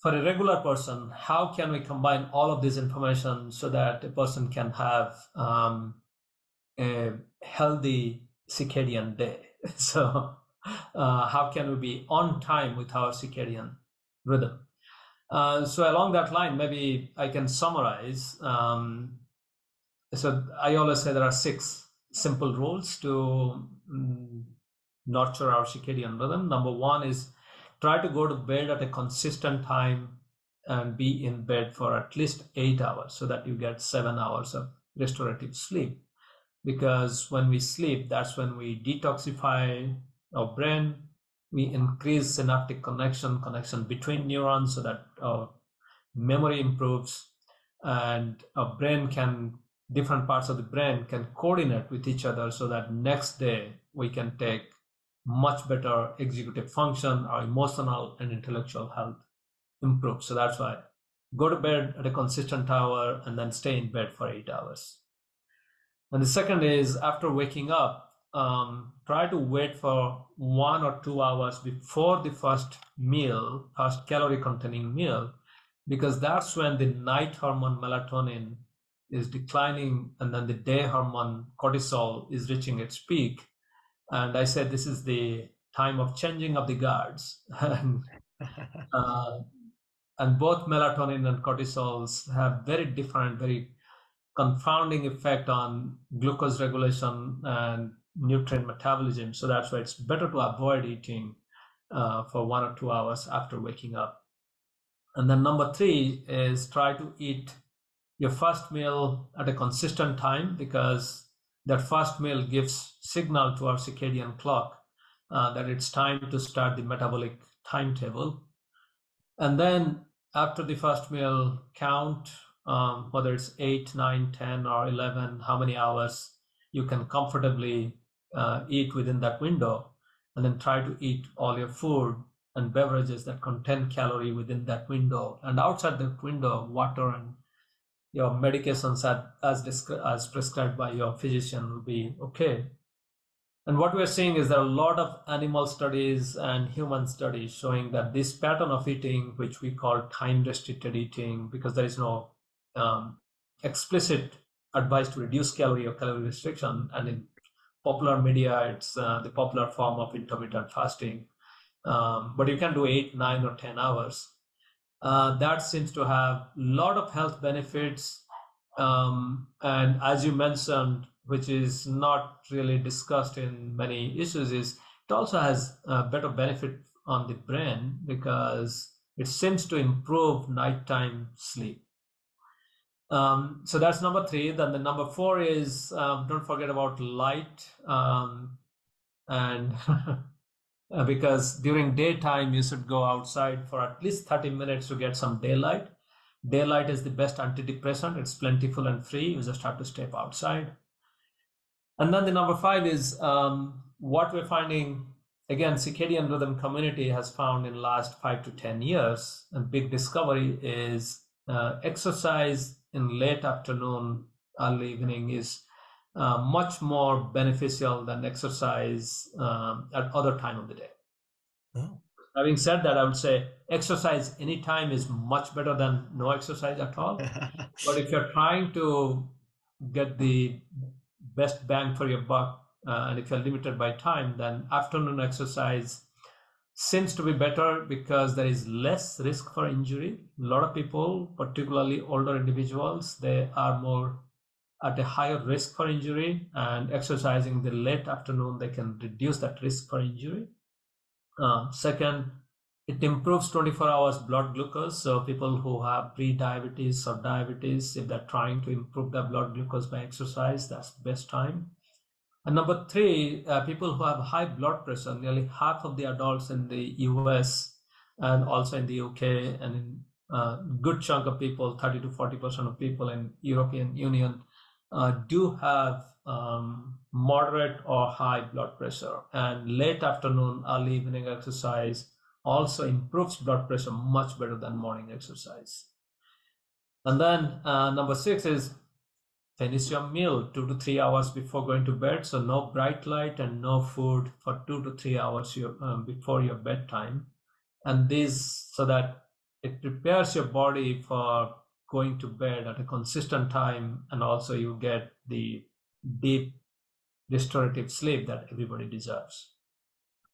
for a regular person, how can we combine all of this information so that a person can have a healthy circadian day? So how can we be on time with our circadian rhythm? So along that line, maybe I can summarize. So I always say there are 6 simple rules to nurture our circadian rhythm. Number 1 is try to go to bed at a consistent time and be in bed for at least 8 hours so that you get 7 hours of restorative sleep. Because when we sleep, that's when we detoxify our brain, we increase synaptic connection between neurons so that our memory improves, and our brain can, different parts of the brain can coordinate with each other so that next day we can take much better executive function. Our emotional and intellectual health improves. So that's why go to bed at a consistent hour and then stay in bed for 8 hours. And the second is, after waking up, try to wait for 1 or 2 hours before the first calorie containing meal, because that's when the night hormone melatonin is declining and then the day hormone cortisol is reaching its peak. And I said this is the time of changing of the guards. And both melatonin and cortisols have very different, very confounding effect on glucose regulation and nutrient metabolism. So that's why it's better to avoid eating for 1 or 2 hours after waking up. And then number 3 is try to eat your first meal at a consistent time, because that first meal gives signal to our circadian clock that it's time to start the metabolic timetable. And then after the first meal, count whether it's 8, 9, 10, or 11, how many hours you can comfortably eat within that window, and then try to eat all your food and beverages that contain calorie within that window. And outside that window, water and your medications as prescribed by your physician will be okay. And what we're seeing is there are a lot of animal studies and human studies showing that this pattern of eating, which we call time-restricted eating, because there is no explicit advice to reduce calorie or calorie restriction, and in popular media, it's the popular form of intermittent fasting, but you can do 8, 9, or 10 hours. That seems to have a lot of health benefits, and as you mentioned, which is not really discussed in many issues, is it also has a better benefit on the brain because it seems to improve nighttime sleep. So that's number 3. Then the number 4 is don't forget about light, and because during daytime, you should go outside for at least 30 minutes to get some daylight. Daylight is the best antidepressant. It's plentiful and free. You just have to step outside. And then the number 5 is what we're finding, again, circadian rhythm community has found in the last 5 to 10 years, and big discovery is exercise in late afternoon, early evening is much more beneficial than exercise at other time of the day. Oh. Having said that, I would say exercise anytime is much better than no exercise at all. But if you're trying to get the best bang for your buck, and if you're limited by time, then afternoon exercise seems to be better because there is less risk for injury. A lot of people, particularly older individuals, they are more at a higher risk for injury, and exercising in the late afternoon, they can reduce that risk for injury. Second, it improves 24 hours blood glucose. So people who have pre-diabetes or diabetes, if they're trying to improve their blood glucose by exercise, that's the best time. And number 3, people who have high blood pressure, nearly half of the adults in the US and also in the UK, and in a good chunk of people, 30 to 40% of people in European Union, do have moderate or high blood pressure, and late afternoon, early evening exercise also improves blood pressure much better than morning exercise. And then number 6 is finish your meal 2 to 3 hours before going to bed. So no bright light and no food for 2 to 3 hours before your bedtime. And this so that it prepares your body for going to bed at a consistent time, and also you get the deep restorative sleep that everybody deserves.